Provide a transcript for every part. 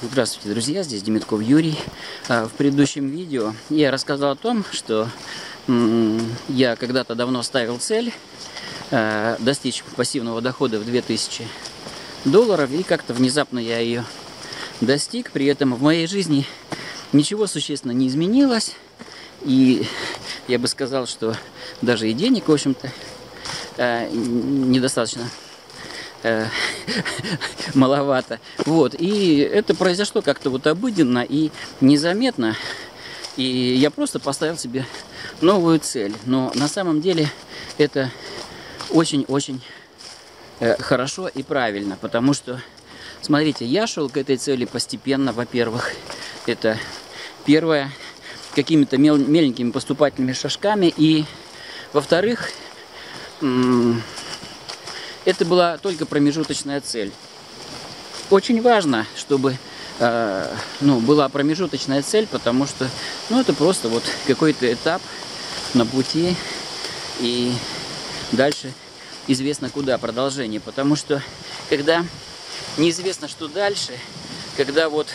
Здравствуйте, друзья! Здесь Демидков Юрий. В предыдущем видео я рассказал о том, что я когда-то давно ставил цель достичь пассивного дохода в $2000, и как-то внезапно я ее достиг. При этом в моей жизни ничего существенно не изменилось, и я бы сказал, что даже и денег, в общем-то, недостаточно. Маловато. Вот. И это произошло как-то вот обыденно и незаметно. И я просто поставил себе новую цель. Но на самом деле это очень-очень хорошо и правильно. Потому что, смотрите, я шел к этой цели постепенно. Во-первых, это первое, какими-то меленькими поступательными шажками. И, во-вторых, это была только промежуточная цель. Очень важно, чтобы была промежуточная цель, потому что это просто вот какой-то этап на пути, и дальше известно куда продолжение. Потому что когда неизвестно, что дальше, когда вот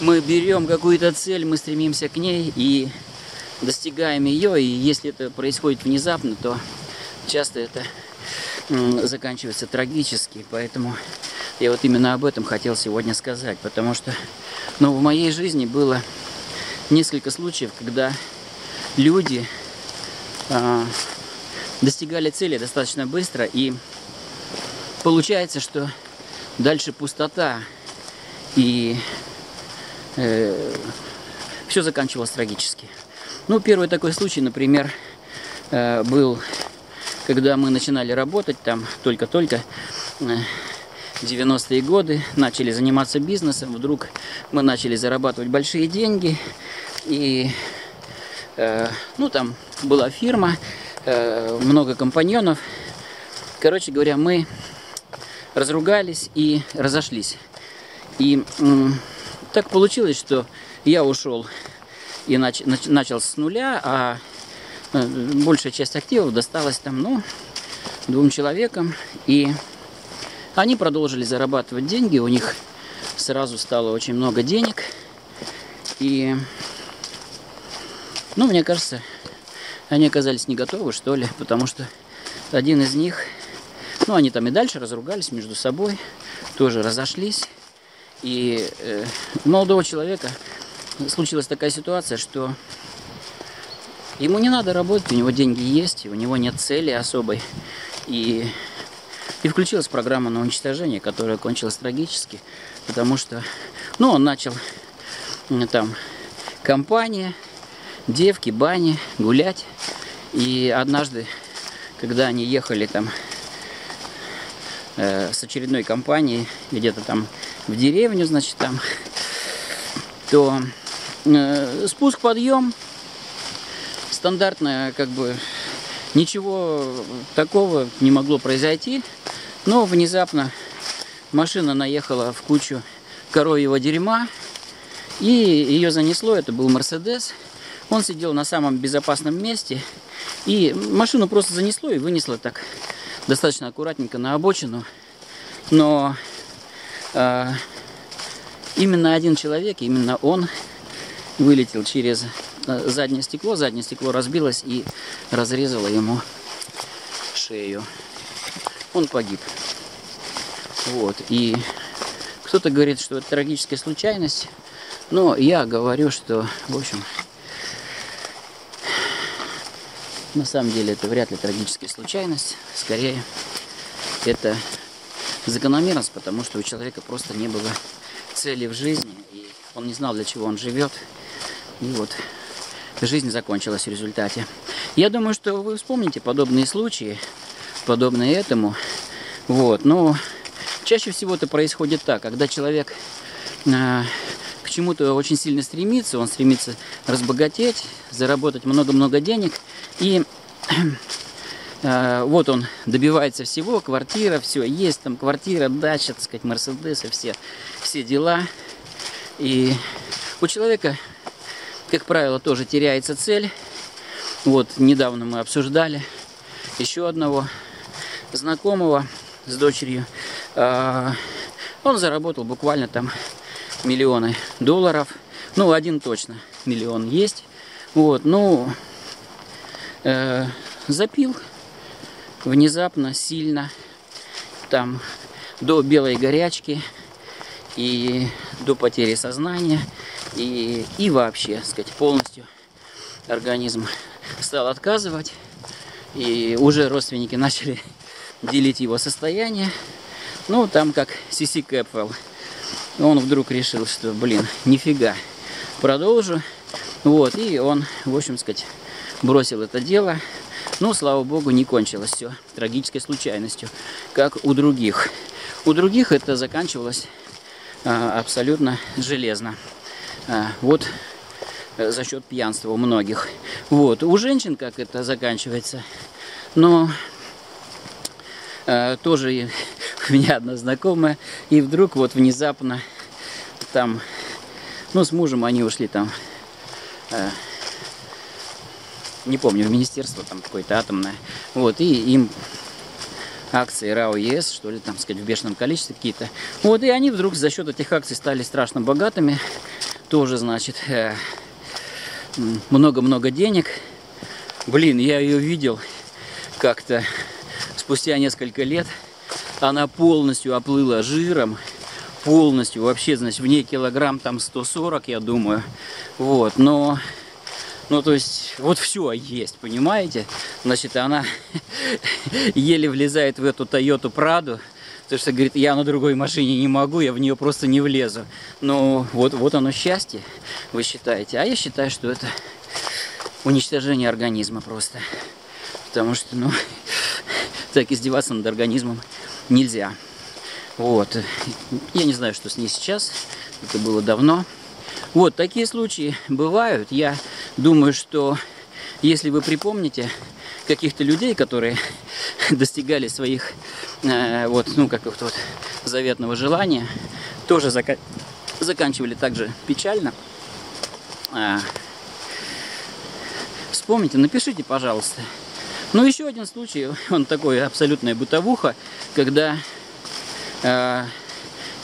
мы берем какую-то цель, мы стремимся к ней и достигаем ее, и если это происходит внезапно, то часто это заканчивается трагически. Поэтому я вот именно об этом хотел сегодня сказать, потому что в моей жизни было несколько случаев, когда люди достигали цели достаточно быстро, и получается, что дальше пустота, и все заканчивалось трагически. Первый такой случай, например, был, когда мы начинали работать, там только-только 90-е годы, начали заниматься бизнесом, вдруг мы начали зарабатывать большие деньги, и там была фирма, много компаньонов. Короче говоря, мы разругались и разошлись. И так получилось, что я ушел и начал с нуля, а большая часть активов досталась там, двум человекам, и они продолжили зарабатывать деньги, у них сразу стало очень много денег, и, мне кажется, они оказались не готовы, что ли, потому что один из них, они там и дальше разругались между собой, тоже разошлись, и у молодого человека случилась такая ситуация, что ему не надо работать, у него деньги есть, у него нет цели особой. И включилась программа на уничтожение, которая кончилась трагически, потому что, он начал там компания, девки, бани, гулять. И однажды, когда они ехали там с очередной компанией где-то там в деревню, значит, там, то спуск-подъем, стандартное, ничего такого не могло произойти, но внезапно машина наехала в кучу коровьего дерьма, и ее занесло, это был Mercedes, он сидел на самом безопасном месте, и машину просто занесло и вынесло так достаточно аккуратненько на обочину, но именно один человек, именно он вылетел через заднее стекло разбилось и разрезало ему шею. Он погиб. Вот. И кто-то говорит, что это трагическая случайность, но я говорю, что, в общем, на самом деле это вряд ли трагическая случайность, скорее это закономерность, потому что у человека просто не было цели в жизни, и он не знал, для чего он живет, и вот жизнь закончилась в результате. Я думаю, что вы вспомните подобные случаи, подобные этому. Вот. Но чаще всего это происходит так, когда человек к чему-то очень сильно стремится, он стремится разбогатеть, заработать много-много денег, и вот он добивается всего, квартира, все есть, там квартира, дача, так сказать, Мерседесы, все дела. И у человека, как правило, тоже теряется цель. Вот недавно мы обсуждали еще одного знакомого с дочерью. Он заработал буквально там миллионы долларов. Ну, один точно миллион есть. Вот, ну, запил внезапно, сильно, там, до белой горячки и до потери сознания. И вообще, так сказать, полностью организм стал отказывать. И уже родственники начали делить его состояние. Ну, там как Сиси Кэпвелл. Он вдруг решил, что, блин, нифига, продолжу. Вот, и он, в общем, сказать, бросил это дело. Но, слава богу, не кончилось все трагической случайностью, как у других. У других это заканчивалось абсолютно железно. Вот за счет пьянства у многих. Вот, у женщин как это заканчивается. Но тоже у меня одна знакомая. И вдруг вот внезапно там, ну, с мужем они ушли там, не помню, в министерство там какое-то атомное. Вот, и им акции РАО ЕС, что ли, там, сказать, в бешеном количестве какие-то. Вот, и они вдруг за счет этих акций стали страшно богатыми. Тоже, значит, много-много денег. Блин, я ее видел как-то спустя несколько лет. Она полностью оплыла жиром. Полностью, вообще, значит, в ней килограмм там 140, я думаю. Вот, но... Ну, то есть, вот все есть, понимаете? Значит, она еле влезает в эту Toyota Prado, потому что, говорит, я на другой машине не могу, я в нее просто не влезу. Ну, вот, вот оно счастье, вы считаете. А я считаю, что это уничтожение организма просто. Потому что, ну, так издеваться над организмом нельзя. Вот. Я не знаю, что с ней сейчас, это было давно. Вот, такие случаи бывают. Я думаю, что если вы припомните каких-то людей, которые достигали своих, вот, ну, какого-то вот заветного желания, тоже заканчивали также печально. Вспомните, напишите, пожалуйста. Ну, еще один случай, он такой, абсолютная бытовуха, когда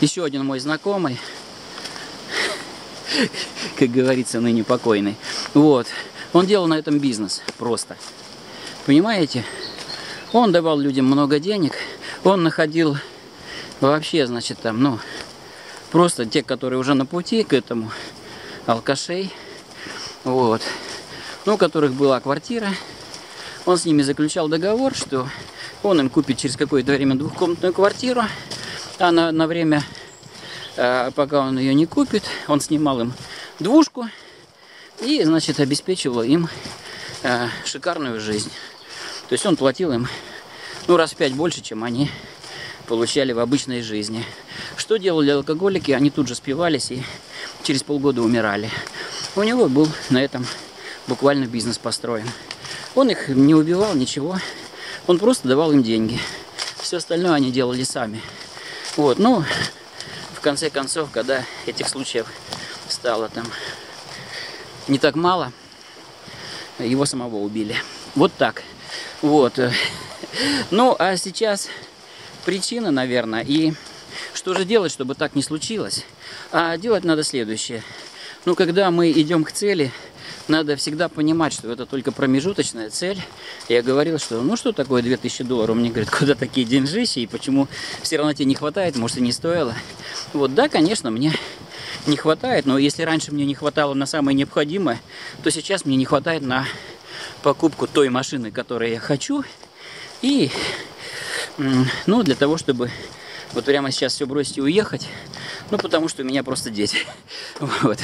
еще один мой знакомый, как говорится, ныне покойный. Вот. Он делал на этом бизнес просто. Понимаете? Он давал людям много денег. Он находил вообще, значит, там, ну, просто те, которые уже на пути к этому, алкашей. Вот. Ну, у которых была квартира. Он с ними заключал договор, что он им купит через какое-то время двухкомнатную квартиру. А на время... пока он ее не купит, он снимал им двушку и, значит, обеспечивал им шикарную жизнь. То есть он платил им, ну, раз в 5 больше, чем они получали в обычной жизни. Что делали алкоголики? Они тут же спивались и через полгода умирали. У него был на этом буквально бизнес построен. Он их не убивал, ничего. Он просто давал им деньги. Все остальное они делали сами. Вот, ну... В конце концов, когда этих случаев стало там не так мало, его самого убили. Вот так. Вот. Ну, а сейчас причина, наверное, и что же делать, чтобы так не случилось? А делать надо следующее. Ну, когда мы идем к цели, надо всегда понимать, что это только промежуточная цель. Я говорил, что, ну, что такое 2000 долларов? Мне говорят, куда такие деньжищи и почему все равно тебе не хватает, может, и не стоило. Вот, да, конечно, мне не хватает, но если раньше мне не хватало на самое необходимое, то сейчас мне не хватает на покупку той машины, которую я хочу. И, ну, для того, чтобы... Вот прямо сейчас все бросить и уехать. Ну, потому что у меня просто дети. Вот.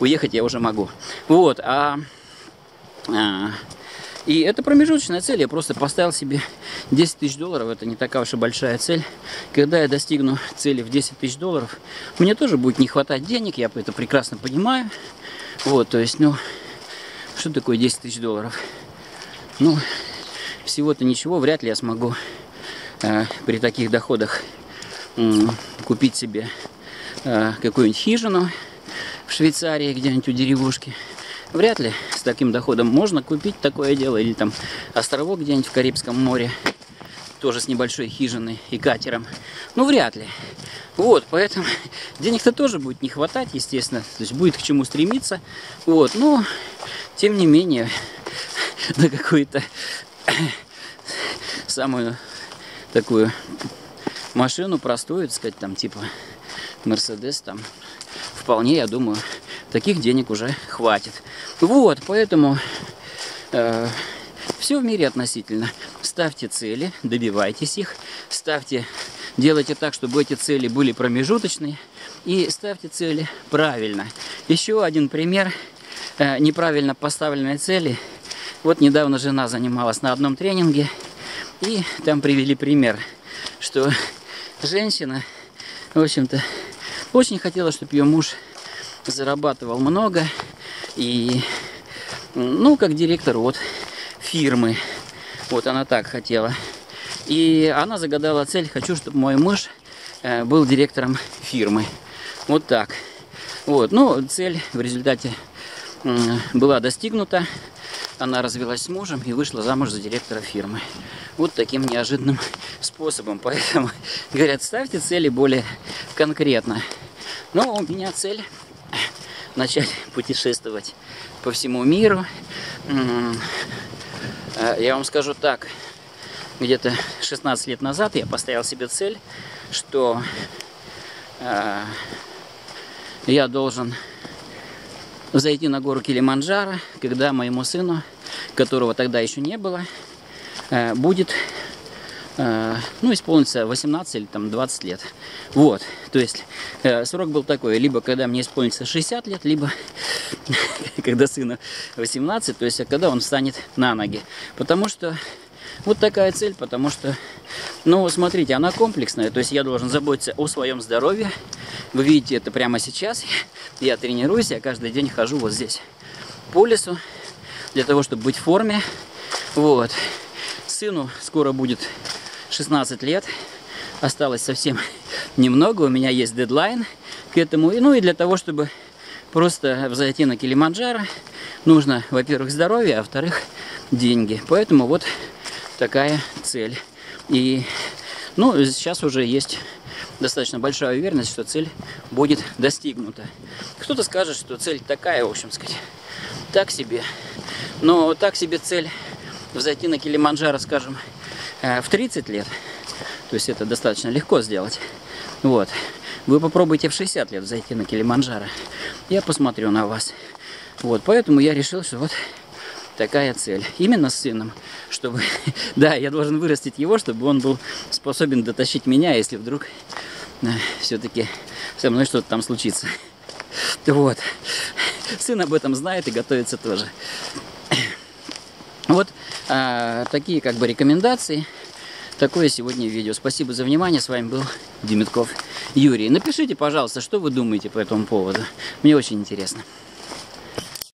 Уехать я уже могу. Вот. И это промежуточная цель. Я просто поставил себе 10 тысяч долларов. Это не такая уж и большая цель. Когда я достигну цели в 10 тысяч долларов, мне тоже будет не хватать денег. Я это прекрасно понимаю. Вот. То есть, ну, что такое 10 тысяч долларов? Ну, всего-то ничего. Вряд ли я смогу при таких доходах купить себе какую-нибудь хижину в Швейцарии, где-нибудь у деревушки, Вряд ли с таким доходом можно купить такое дело. Или там островок где-нибудь в Карибском море, тоже с небольшой хижиной и катером. Ну, вряд ли. Вот, поэтому денег-то тоже будет не хватать, естественно. То есть будет к чему стремиться. Вот, но, тем не менее, на какую-то самую такую машину простую, так сказать, там типа Mercedes, там вполне, я думаю, таких денег уже хватит. Вот, поэтому все в мире относительно. Ставьте цели, добивайтесь их, делайте так, чтобы эти цели были промежуточные, и ставьте цели правильно. Еще один пример неправильно поставленной цели. Вот недавно жена занималась на одном тренинге, и там привели пример, что женщина, в общем-то, очень хотела, чтобы ее муж зарабатывал много, и, ну, как директор вот фирмы, вот она так хотела. И она загадала цель: хочу, чтобы мой муж был директором фирмы. Вот так. Вот, ну, цель в результате была достигнута. Она развелась с мужем и вышла замуж за директора фирмы. Вот таким неожиданным способом. Поэтому, говорят, ставьте цели более конкретно. Но у меня цель — начать путешествовать по всему миру. Я вам скажу так, где-то 16 лет назад я поставил себе цель, что я должен зайти на гору Килиманджаро, когда моему сыну, которого тогда еще не было, будет, ну, исполнится 18 или там 20 лет. Вот, то есть срок был такой: либо когда мне исполнится 60 лет, либо когда сыну 18, то есть когда он встанет на ноги. Потому что вот такая цель, потому что, ну, смотрите, она комплексная, то есть я должен заботиться о своем здоровье. Вы видите это прямо сейчас. Я тренируюсь, я каждый день хожу вот здесь по лесу, для того, чтобы быть в форме. Вот. Сыну скоро будет 16 лет, осталось совсем немного, у меня есть дедлайн к этому. Ну и для того, чтобы просто взойти на Килиманджаро, нужно, во-первых, здоровье, а во-вторых, деньги. Поэтому вот такая цель. И, ну, сейчас уже есть достаточно большая уверенность, что цель будет достигнута. Кто-то скажет, что цель такая, в общем, сказать, так себе. Но так себе цель взойти на Килиманджаро, скажем, в 30 лет. То есть это достаточно легко сделать. Вот. Вы попробуйте в 60 лет зайти на Килиманджаро. Я посмотрю на вас. Вот. Поэтому я решил, что вот такая цель. Именно с сыном. Чтобы, да, я должен вырастить его, чтобы он был способен дотащить меня, если вдруг все-таки со мной что-то там случится. Вот. Сын об этом знает и готовится тоже. Вот такие как бы рекомендации. Такое сегодня видео. Спасибо за внимание. С вами был Демидков Юрий. Напишите, пожалуйста, что вы думаете по этому поводу. Мне очень интересно.